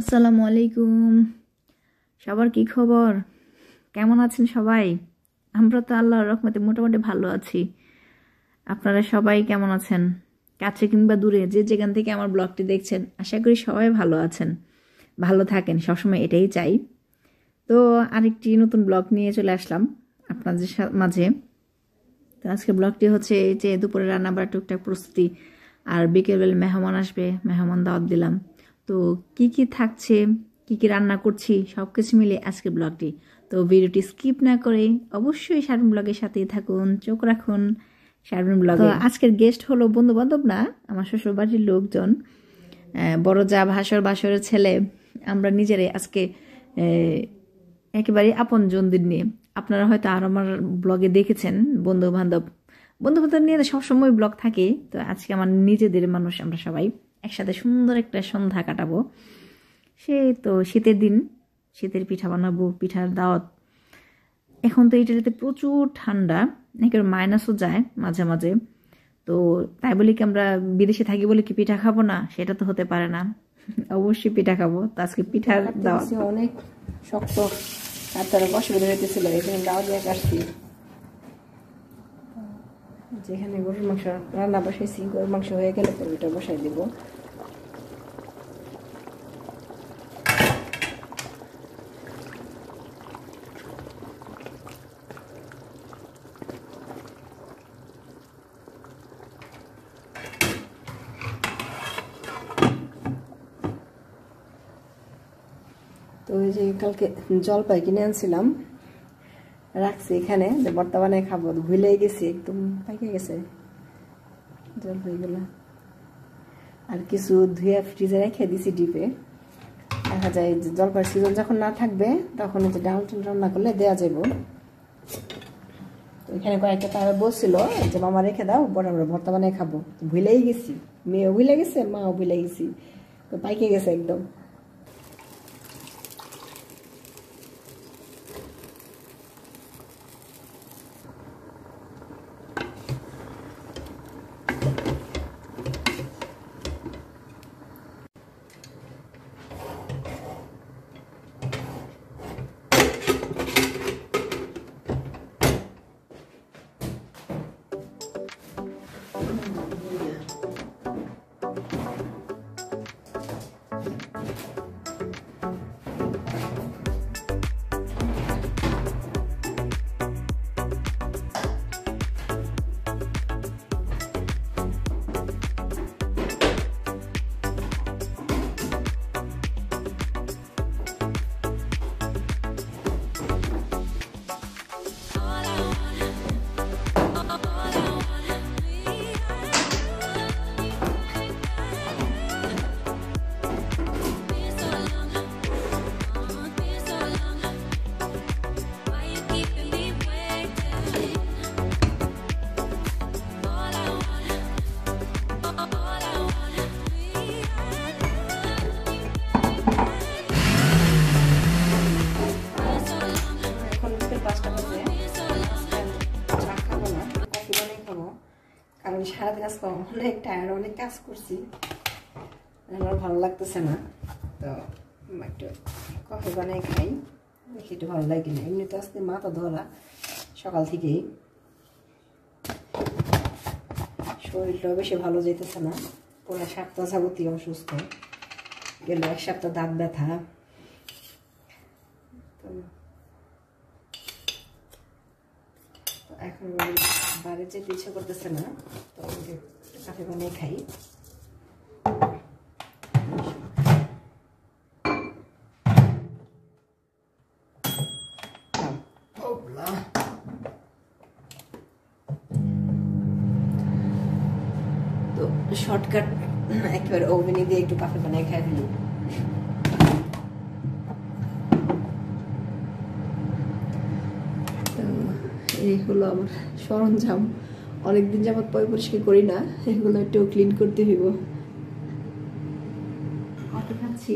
আসসালামু আলাইকুম, সবার কি খবর? কেমন আছেন সবাই? আমরা তো আল্লাহর রহমতে মোটামুটি ভালো আছি। আপনারা সবাই কেমন আছেন? কাছে কিংবা দূরে যে যেখান থেকে আমার ব্লগটি দেখছেন, আশা করি সবাই ভালো আছেন, ভালো থাকেন, সবসময় এটাই চাই। তো আরেকটি নতুন ব্লগ নিয়ে চলে আসলাম আপনাদের মাঝে। তো আজকে ব্লগটি হচ্ছে যে দুপুরে রান্না বাড়া টুকটাক প্রস্তুতি, আর বিকেলবেলা মেহমান আসবে, মেহমান দাওয়াত দিলাম। তো কি কি থাকছে, কি কি রান্না করছি, সব কিছু মিলে আজকের ব্লগটি। তো ভিডিওটি স্কিপ না করে অবশ্যই শারমিন ব্লগের সাথেই থাকুন, চোখ রাখুন শারমিন ব্লগে। আজকের গেস্ট হলো বন্ধু বান্ধব না, আমার শ্বশুরবাড়ির লোকজন, বড় যা, ভাসুরের ছেলে। আমরা নিজেরাই আজকে একেবারে আপনজনদের নিয়ে, আপনারা হয়তো আর আমার ব্লগে দেখেছেন বন্ধু বান্ধব নিয়ে সবসময় ব্লগ থাকে। তো আজকে আমার নিজেদের মানুষ, আমরা সবাই একসাথে সুন্দর একটা সন্ধ্যা কাটাবো। সেই তো শীতের দিন, শীতের পিঠা বানাবো, পিঠার দাওয়াত। এখন তো ইটালিতে প্রচুর ঠান্ডা, একেবারে মাইনাসও যায় মাঝে মাঝে। তো তাই বলি কি আমরা বিদেশে থাকি বলে কি পিঠা খাবো না? সেটা তো হতে পারে না, অবশ্যই পিঠা খাবো। তো আজকে পিঠার দাওয়াত। অনেক শক্ত তার অসুবিধা হইতেছিল, এখানে দাওয়াত দিয়ে কাটছি। যেখানে গরুর মাংস রান্না বসাইছি, গরুর মাংস হয়ে গেলে পরে ওটা বসাই দিব। তো ওই যে কালকে জলপাই কিনে আনছিলাম, রাখছি এখানে, যে বর্তমানে খাবো। ভুলে গেছি, একদম পাইকে গেছে জলপাইগুলো। আর কিছু ধুয়ে ফ্রিজে রেখে দিছি ডিপে। দেখা যায় যে জলপাই সিজন যখন না থাকবে তখন যে ডাল রান্না করলে দেওয়া যাব। তো এখানে কয়েকটা তারা বলছিল যে মামা রেখে দাও, বড় আমরা বর্তমানে খাবো। ভুলেই গেছি, মেয়েও ভুলে গেছে, মাও ভুলে গেছি, তো পাইকে গেছে একদম। সারাদিন আজকে অনেক টায়ার, অনেক কাজ করছি, আমার ভালো লাগতেছে না। তো একটু কফি বানাই খাই, দেখি একটু ভালো লাগে না। এমনি তো আজকে মাথা ধরা সকাল থেকেই, শরীরটাও বেশি ভালো যেতেছে না। পুরো সপ্তাহ যাবতীয় অসুস্থ, গেল এক সপ্তাহ দাঁত ব্যথা। তো এখন বাইরে যেতে ইচ্ছে করতেছে না, তো কাফে বানিয়ে খাই। তো শর্টকাট একেবারে ওভেনে দিয়ে একটু কাফে বানিয়ে খাই ফেলি। এই হলো আমার সরঞ্জাম, অনেকদিন যাবত পয় পরিষ্কার করি না, এগুলো একটু ক্লিন করতে হইব। অটো খাচ্ছি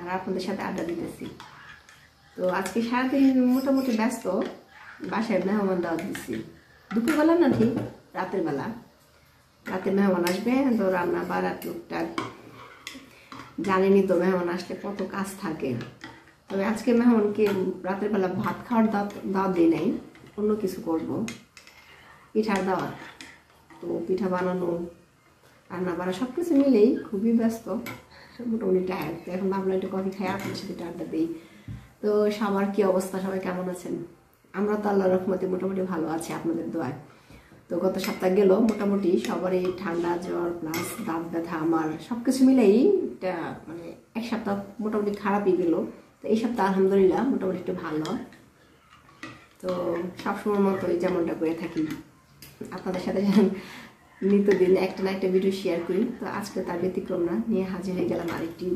আর আপনাদের সাথে আড্ডা দিতেছি। তো আজকে সারাদিন মোটামুটি ব্যস্ত, বাসায় মেহমান দাওয়াত দিচ্ছি দুপুরবেলা, না ঠিক রাতের বেলা। রাতে মেহমান আসবে, তো রান্না বাড়া টুকটাক জানেনি তো মেহমান আসলে কত কাজ থাকে। তবে আজকে মেহমানকে রাতের বেলা ভাত খাওয়ার দাওয়াত দিই নাই, অন্য কিছু করব। পিঠার দাওয়াত, তো পিঠা বানানো, রান্না বাড়া সব কিছু মিলেই খুবই ব্যস্ত, মোটামুটি টায়ার্ড। তো এখন ভাবলাম একটু কফি খাই, আপনার সাথে আড্ডা দিই। তো সবার কি অবস্থা, সবাই কেমন আছেন? আমরা তো আল্লাহর রহমতে মোটামুটি ভালো আছি, আপনাদের দোয়ায়। তো গত সপ্তাহ গেল, মোটামুটি সবারই ঠান্ডা জ্বর প্লাস দাঁত ব্যথা, আমার সব কিছু মিলেই মানে এক সপ্তাহ মোটামুটি খারাপই গেল। তো এই সপ্তাহ আলহামদুলিল্লাহ মোটামুটি একটু ভালো। তো সবসময় মতোই যেমনটা করে থাকি, আপনাদের সাথে নিত্যদিন একটা না একটা ভিডিও শেয়ার করি। তো আজকে তার ব্যতিক্রম না, নিয়ে হাজির হয়ে গেলাম আরেকটি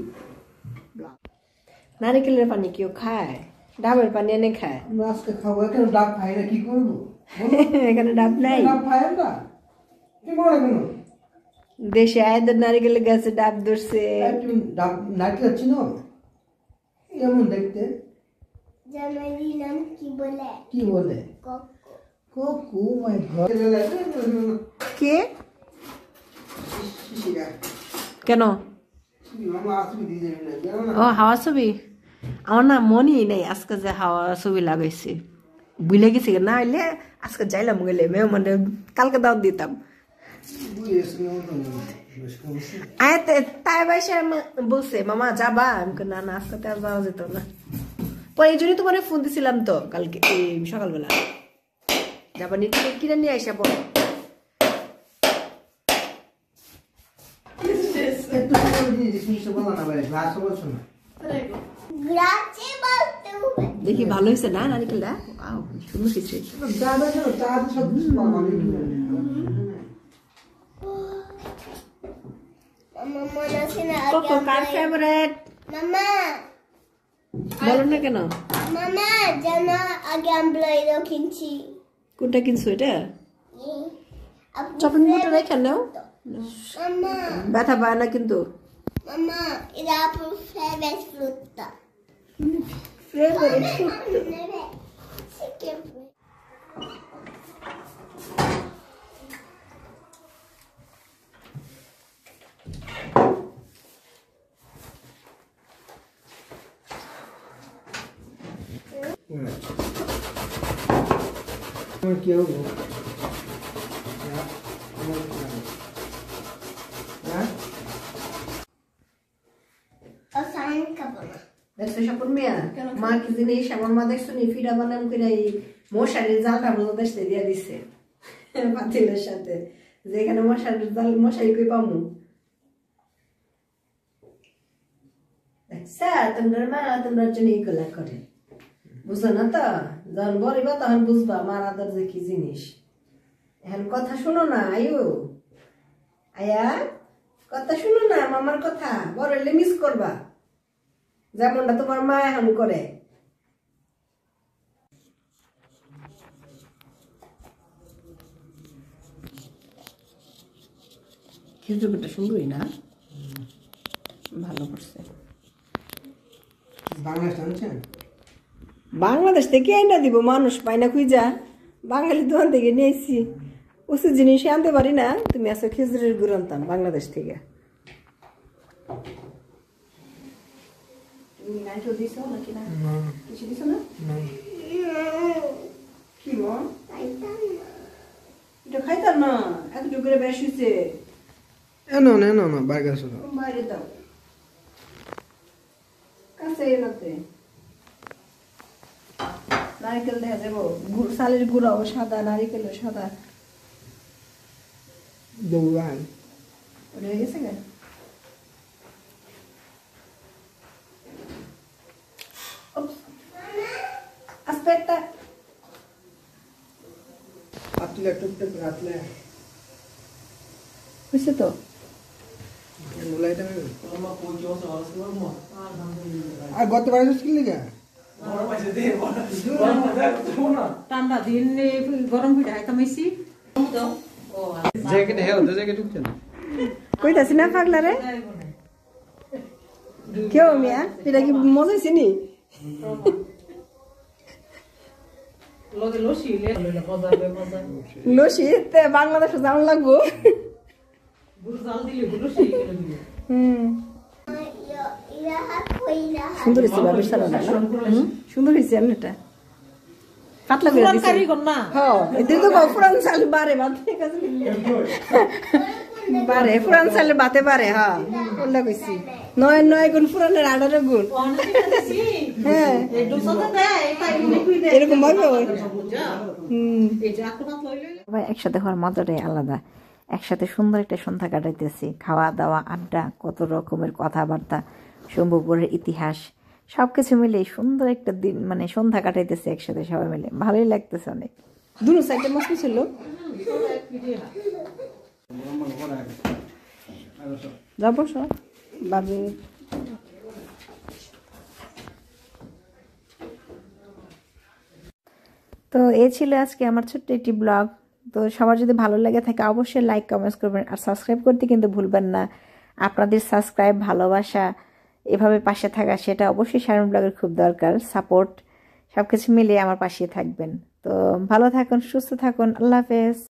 ব্লগ। নারিকেলের পানি কেউ খায়? ডাবের পানি এনে খায়। আজকে খাবো, কেন ডাব খাই না, কি করবো? এখানে ডাব নাই, ডাব খায় না। কি মনে করো দেশে আয়দের নারিকেল গাছে ডাব ধরছে? ডাব নারকেল চিনো? এমন দেখতে জামাইরি নাম কি বলে? কি বলে? কোকু। মাই গড, কে শিগা কেন? ও হাওয়া ছবি, আমার না মনে নেই আজকে যে হাওয়া ছবি লাগাইছে, বুঝলে গেছি না? হইলে আজকে যাইলাম, গেলে মানে কালকে দাওয়াত দিতাম। তাই ভাই বলছে মামা যাবা, আমি না না আজকে তো যাওয়া যেত না। পরে এই জন্যই তোমার ফোন দিছিলাম তো কালকে সকালবেলা, যাবা নি কিনে নিয়ে আসা। পরে দেখি ভালো হয়েছে না নারিকেলটা? সুন্দর কিছু বলো না কেন? কোনটা কিনছো? এটা চপিং বোর্ড রেখে নাও, ব্যথা পায় না কিন্তু। মা কি জিনিস, আমার মা দেখছো নি ফিরা বানাম করে মশারির জালটা মধ্যে দিয়ে দিচ্ছে পাতিলের সাথে, যেখানে মশারির জাল মশারি কই পাবো? স্যার তোমরা মা তোমরা জন্য এগুলা করে বুঝো না তো, যখন বলিবা তখন বুঝবা মার আদর যে কি জিনিস। এখন কথা শোনো না, আয়ু আয়া কথা শোনো না, মামার কথা বড় হলে মিস করবা, যেমনটা তোমার মা এখন করে। খেজুরটা সুন্দরই না, ভালো করছে। বাংলাদেশ থেকে আইনা দিব, মানুষ পাই না খুঁজা, বাঙালি দোকান থেকে নিয়েছি। ওষুধ জিনিস আনতে পারি না, তুমি আসো খেজুরের গুড় আনতাম বাংলাদেশ থেকে। নারিকেল দেখা যাবো, সালের গুড়া ও সাদা নারিকেল ও সাদা গেছে। কেউ মিয়া এটা কি মজা চিনি? বাংলাদেশ জান লাগবো। সুন্দর হইছে বাবুর সালাটা সুন্দর হইছে এমনিটা পাতলা করে দিছি কারি গো না হ্যাঁ এতে তো পুরান সাল বারে বাতে কাছে বারে পুরান সাল বাতে বারে হ্যাঁ বললা কইছি 9 গুণ পুরানের 18 গুণ অনেকছি হ্যাঁ এই 200 তে দেয় তাই মনে কই দেয় এরকম মারবে এই যে আত্মনা লইলো ভাই একসাথে হওয়ার মজাটাই আলাদা একসাথে সুন্দর একটা সন্ধ্যা কাটাইতেছি খাওয়া দাওয়া আড্ডা কত রকমের কথাবার্তা শম্ভুপুরের ইতিহাস সবকিছু মিলে সুন্দর একটা দিন মানে সন্ধ্যা কাটাইতেছি একসাথে সবাই মিলে ভালোই লাগতেছে অনেক দুনো সাইডে মস্ত ছিল যাবো সব বাবু তো এ ছিল আজকে আমার ছোট্ট একটি ব্লগ তো সবার যদি ভালো লাগে থাকে অবশ্যই লাইক কমেন্টস করবেন আর সাবস্ক্রাইব করতে কিন্তু ভুলবেন না আপনাদের সাবস্ক্রাইব ভালোবাসা এভাবে পাশে থাকা সেটা অবশ্যই শারমিন ব্লগের খুব দরকার সাপোর্ট সবকিছু মিলিয়ে আমার পাশে থাকবেন তো ভালো থাকুন সুস্থ থাকুন আল্লাহ হাফেজ।